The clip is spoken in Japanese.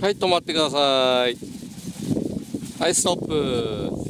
はい、止まってください。はい、ストップ。